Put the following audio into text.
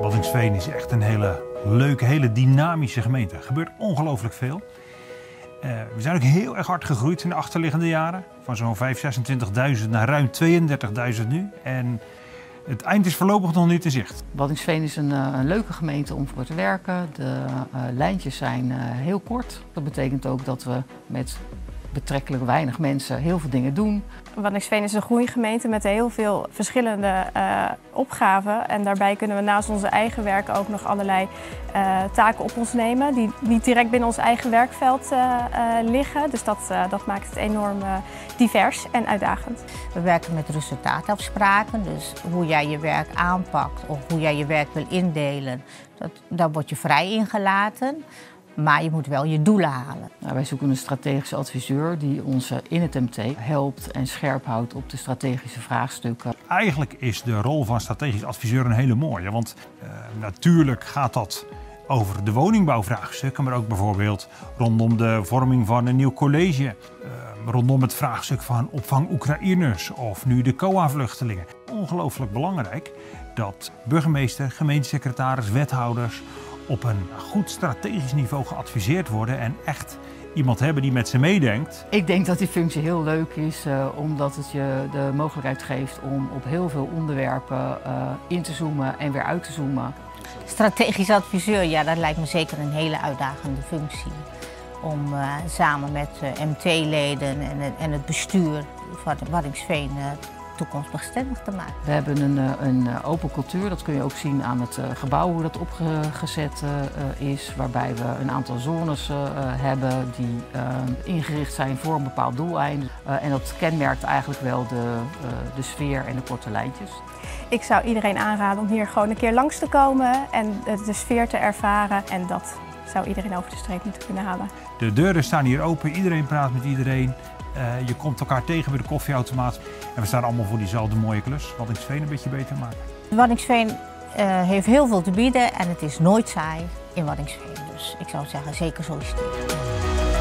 Waddinxveen is echt een hele leuke, hele dynamische gemeente. Er gebeurt ongelooflijk veel. We zijn ook heel erg hard gegroeid in de achterliggende jaren. Van zo'n 25.000 naar ruim 32.000 nu. En het eind is voorlopig nog niet in zicht. Waddinxveen is een leuke gemeente om voor te werken. De lijntjes zijn heel kort. Dat betekent ook dat we met betrekkelijk weinig mensen heel veel dingen doen. Waddinxveen is een groeigemeente met heel veel verschillende opgaven. En daarbij kunnen we naast onze eigen werk ook nog allerlei taken op ons nemen die niet direct binnen ons eigen werkveld liggen. Dus dat maakt het enorm divers en uitdagend. We werken met resultaatafspraken, dus hoe jij je werk aanpakt of hoe jij je werk wil indelen, daar word je vrij ingelaten. Maar je moet wel je doelen halen. Nou, wij zoeken een strategische adviseur die ons in het MT helpt en scherp houdt op de strategische vraagstukken. Eigenlijk is de rol van strategisch adviseur een hele mooie. Want natuurlijk gaat dat over de woningbouwvraagstukken, maar ook bijvoorbeeld rondom de vorming van een nieuw college. Rondom het vraagstuk van opvang Oekraïners of nu de COA-vluchtelingen. Ongelooflijk belangrijk dat burgemeester, gemeentesecretaris, wethouders op een goed strategisch niveau geadviseerd worden en echt iemand hebben die met ze meedenkt. Ik denk dat die functie heel leuk is, omdat het je de mogelijkheid geeft om op heel veel onderwerpen in te zoomen en weer uit te zoomen. Strategisch adviseur, ja, dat lijkt me zeker een hele uitdagende functie. Om samen met MT-leden en het bestuur van Waddinxveen toekomstbestendig te maken. We hebben een open cultuur, dat kun je ook zien aan het gebouw hoe dat opgezet is, waarbij we een aantal zones hebben die ingericht zijn voor een bepaald doeleinde. En dat kenmerkt eigenlijk wel de sfeer en de korte lijntjes. Ik zou iedereen aanraden om hier gewoon een keer langs te komen en de sfeer te ervaren, en dat zou iedereen over de streep moeten kunnen halen. De deuren staan hier open, iedereen praat met iedereen. Je komt elkaar tegen bij de koffieautomaat en we staan allemaal voor diezelfde mooie klus. Waddinxveen een beetje beter maken. Waddinxveen heeft heel veel te bieden en het is nooit saai in Waddinxveen. Dus ik zou zeggen, zeker solliciteren.